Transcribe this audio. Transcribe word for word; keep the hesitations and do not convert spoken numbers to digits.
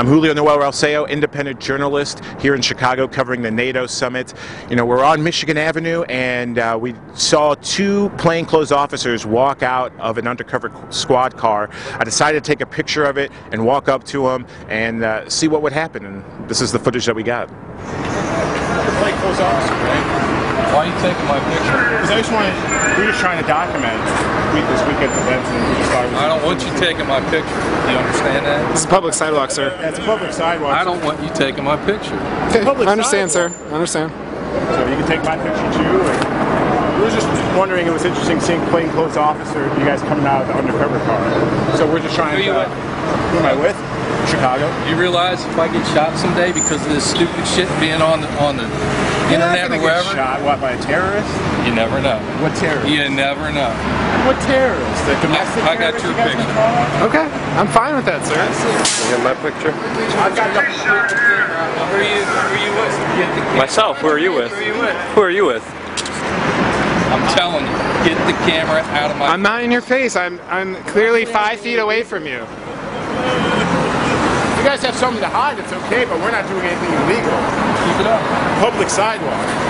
I'm Julio Noel Ralseo, independent journalist here in Chicago covering the NATO summit. You know, we're on Michigan Avenue, and uh, we saw two plainclothes officers walk out of an undercover squad car. I decided to take a picture of it and walk up to them and uh, see what would happen, and this is the footage that we got. The plainclothes officer, right? Why are you taking my picture? Because I just wanted... We're just trying to document this weekend's events, and we just thought it was I don't want you taking my picture. Do you understand that? It's a public sidewalk, sir. That's a public sidewalk. I don't want you taking my picture. It's public I understand, sidewalk. Sir. I understand. So you can take my picture too. Or... We were just wondering, it was interesting seeing plainclothes officer, you guys coming out of the undercover car. So we're just trying who to. You uh, who am I with? Chicago. You realize if I get shot someday because of this stupid shit being on the, on the internet or wherever? Get shot what, by a terrorist? You never know. What terrorist? You never know. What terrorist? The domestic I, I got your you picture. Okay, I'm fine with that, sir. You got my picture? I've got the picture. Who are you, who are you with? Myself, who are you with? Who are you with? Who are you with? I'm telling you, get the camera out of my I'm face. Not in your face. I'm, I'm clearly five feet away from you. You guys have something to hide, it's okay, but we're not doing anything illegal. Keep it up. Public sidewalk.